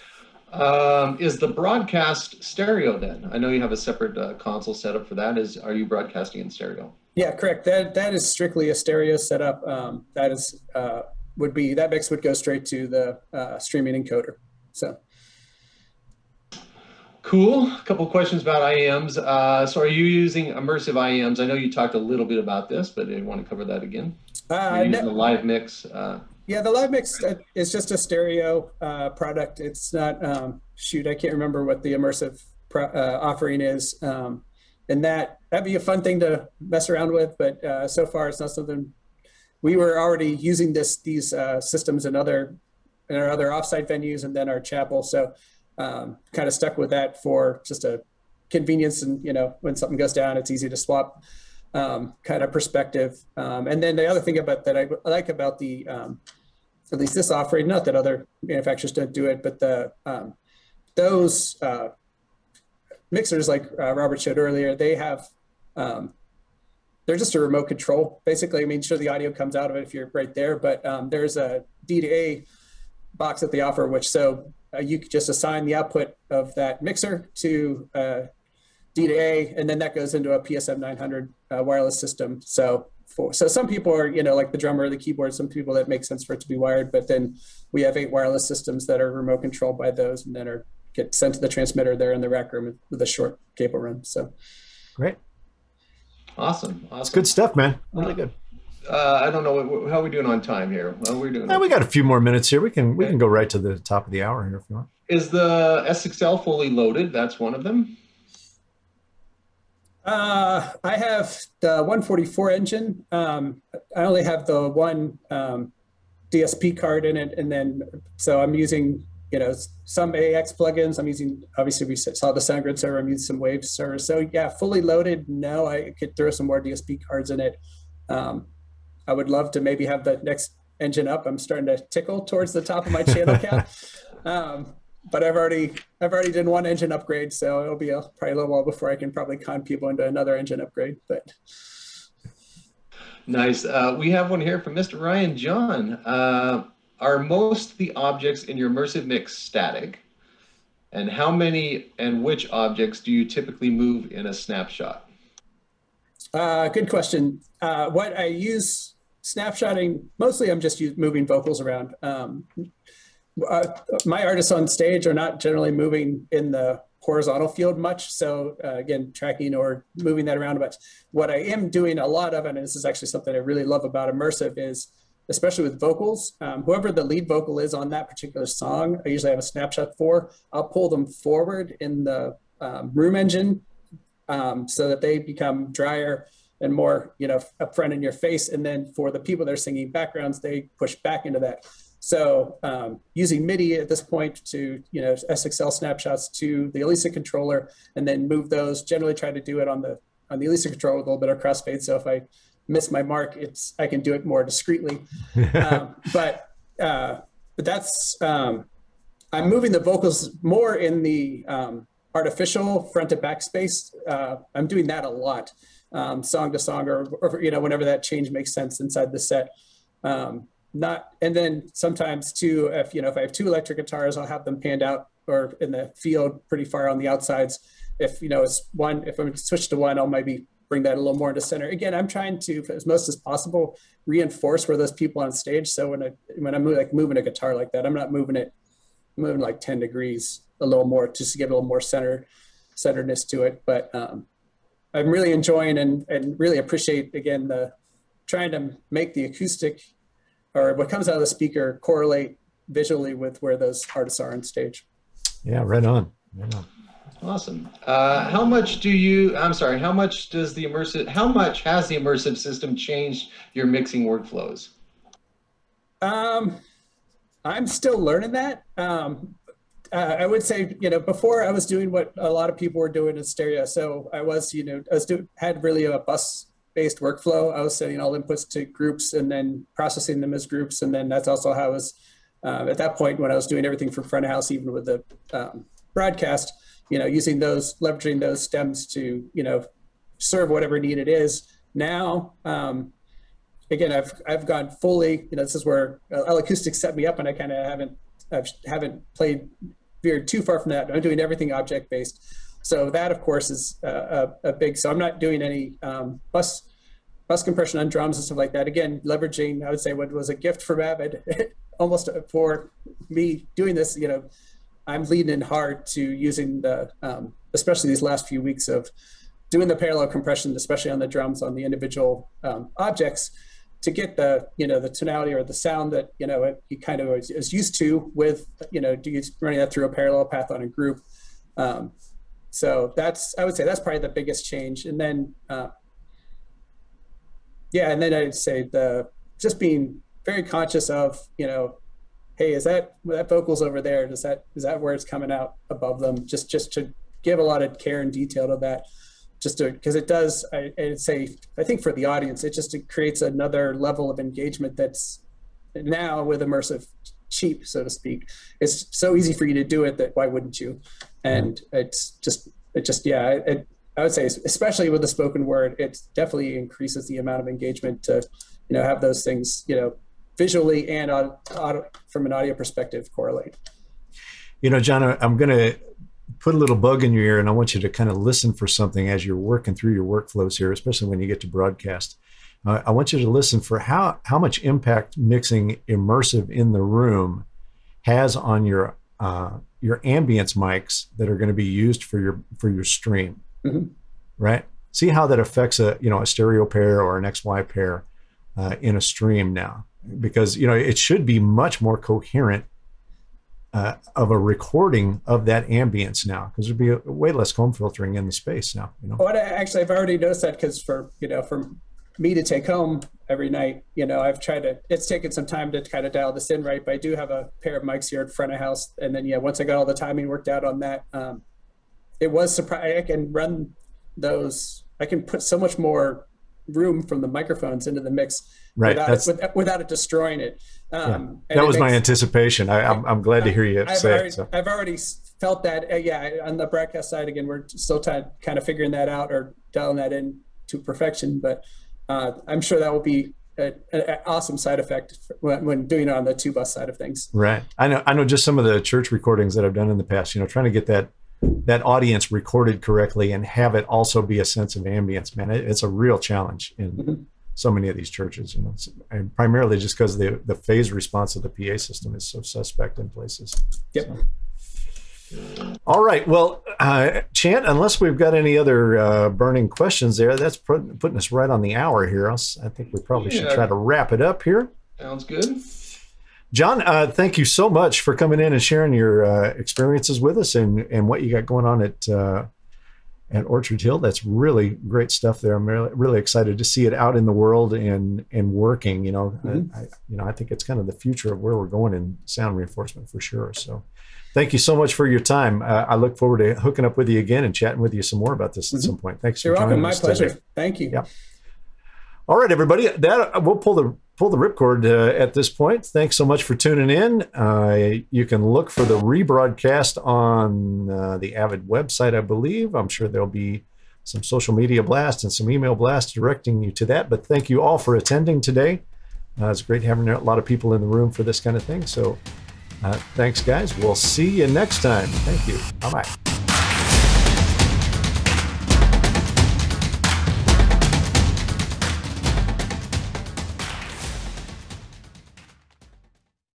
Is the broadcast stereo then? I know you have a separate console set up for that. Are you broadcasting in stereo? Yeah, correct. That is strictly a stereo setup. That is that mix would go straight to the streaming encoder. So cool. A couple questions about IAMs. So are you using immersive IAMs? I know you talked a little bit about this, but I want to cover that again. Using the live mix. Yeah, the live mix is just a stereo product. It's not, shoot, I can't remember what the immersive offering is. And that'd be a fun thing to mess around with, but so far it's not something. We were already using these systems in our other offsite venues and then our chapel. So kind of stuck with that for just a convenience, and when something goes down, it's easy to swap. Kind of perspective. And then the other thing I like about the, at least this offering, not that other manufacturers don't do it, but the, those mixers like Robert showed earlier, they have, they're just a remote control, basically. I mean, sure, the audio comes out of it if you're right there, but there's a DDA box that they offer, which you could just assign the output of that mixer to DDA, and then that goes into a PSM 900 wireless system. So some people are, like the drummer or the keyboard, some people that make sense for it to be wired, but then we have 8 wireless systems that are remote controlled by those and then get sent to the transmitter there in the rack room with a short cable run, so. Great. Awesome. That's good stuff, man. Really good. I don't know, how are we doing on time here? How are we doing? We got a few more minutes here. We can go right to the top of the hour here if you want. Is the S6L fully loaded? That's one of them. I have the 144 engine. I only have the one DSP card in it, and then so I'm using some AX plugins. I'm using, obviously we saw the Sound Grid server. I'm using some Wave server. So yeah, fully loaded. No, I could throw some more DSP cards in it. I would love to maybe have the next engine up. I'm starting to tickle towards the top of my channel count. But I've already done one engine upgrade, so it'll be probably a little while before I can probably con people into another engine upgrade. But nice. We have one here from Mr. Ryan John. Are most of the objects in your immersive mix static, and how many and which objects do you typically move in a snapshot? Good question. What I use snapshotting mostly, I'm just moving vocals around. My artists on stage are not generally moving in the horizontal field much. So again, tracking or moving that around much. What I am doing a lot of, and this is actually something I really love about immersive, is especially with vocals, whoever the lead vocal is on that particular song, I usually have a snapshot for. I'll pull them forward in the room engine so that they become drier and more upfront in your face. And then for the people that are singing backgrounds, they push back into that. So using MIDI at this point to S6L snapshots to the L-ISA controller, and then move those. Generally try to do it on the L-ISA controller with a little bit of crossfade. So if I miss my mark, I can do it more discreetly. But that's I'm moving the vocals more in the artificial front to back space. I'm doing that a lot, song to song, or whenever that change makes sense inside the set. And then sometimes too, if I have 2 electric guitars, I'll have them panned out or in the field pretty far on the outsides. If I'm switched to one, I'll maybe bring that a little more into center. Again, I'm trying to, as most as possible, reinforce where those people on stage. So when I'm moving a guitar like that, I'm not moving it, I'm moving like 10 degrees a little more just to give it a little more centeredness to it. But I'm really enjoying and really appreciate, again, trying to make the acoustic or what comes out of the speaker correlate visually with where those artists are on stage. Yeah, right on. Right on. Awesome. How much has the immersive system changed your mixing workflows? I'm still learning that. I would say, before I was doing what a lot of people were doing in stereo. So I was, had really a bus-based workflow. I was sending all inputs to groups and then processing them as groups. And then that's also how I was, at that point, when I was doing everything from front of house, even with the broadcast, using those, leveraging those stems to, serve whatever need it is. Now, again, I've gone fully, this is where L-Acoustics set me up, and I haven't played veered too far from that. I'm doing everything object-based. So that, of course, is a big, so I'm not doing any bus compression on drums and stuff like that. Again, leveraging, I would say, what was a gift from Avid, almost for me doing this, you know, I'm leaning in hard to using the, especially these last few weeks of doing the parallel compression, especially on the drums, on the individual objects, to get the, you know, the tonality or the sound that, you know, you kind of is used to with, you know, running that through a parallel path on a group. So that's, I would say that's probably the biggest change. And then, yeah, and then I'd say the, just being very conscious of, you know, hey, is that vocals over there? Does that, is that where it's coming out above them? Just to give a lot of care and detail to that. Just to, because it does, I'd say, I think for the audience, it just, it creates another level of engagement that's now with immersive cheap, so to speak. It's so easy for you to do it that why wouldn't you? And it's just, yeah, I would say, especially with the spoken word, it definitely increases the amount of engagement to, you know, have those things, you know, visually and from an audio perspective correlate. You know, John, I'm going to put a little bug in your ear, and I want you to kind of listen for something as you're working through your workflows here, especially when you get to broadcast. I want you to listen for how much impact mixing immersive in the room has on your ambience mics that are going to be used for your stream, mm-hmm. right? See how that affects a, you know, a stereo pair or an XY pair in a stream now, because, you know, it should be much more coherent of a recording of that ambience now, because there'd be way less comb filtering in the space now. You know, well, actually, I've already noticed that, because for, you know, for me to take home every night, you know, I've tried to, it's taken some time to kind of dial this in right, but I do have a pair of mics here in front of house, and then yeah, once I got all the timing worked out on that, it was surprising. I can run those, I can put so much more room from the microphones into the mix, right, without it destroying it. Yeah. That was my anticipation. I'm glad to hear you say it. So I've already felt that. Yeah, on the broadcast side, again, we're still kind of figuring that out or dialing that in to perfection, but I'm sure that will be an awesome side effect when doing it on the two bus side of things. Right. I know just some of the church recordings that I've done in the past, you know, trying to get that audience recorded correctly and have it also be a sense of ambience, man. It's a real challenge in mm-hmm. so many of these churches, you know, and primarily just because the phase response of the PA system is so suspect in places. Yep. So. All right. Well, Chant, unless we've got any other burning questions there, that's putting us right on the hour here. I think we probably should try to wrap it up here. Sounds good. John, thank you so much for coming in and sharing your experiences with us and what you got going on at Orchard Hill. That's really great stuff there. I'm really excited to see it out in the world and working, you know. Mm-hmm. I think it's kind of the future of where we're going in sound reinforcement for sure. So thank you so much for your time. I look forward to hooking up with you again and chatting with you some more about this mm-hmm. at some point. Thanks for joining us. You're welcome. My pleasure. Thank you. Yeah. All right, everybody, we'll pull the ripcord at this point. Thanks so much for tuning in. You can look for the rebroadcast on the Avid website, I believe. I'm sure there'll be some social media blasts and some email blasts directing you to that. But thank you all for attending today. It's great having a lot of people in the room for this kind of thing. So thanks, guys. We'll see you next time. Thank you. Bye-bye.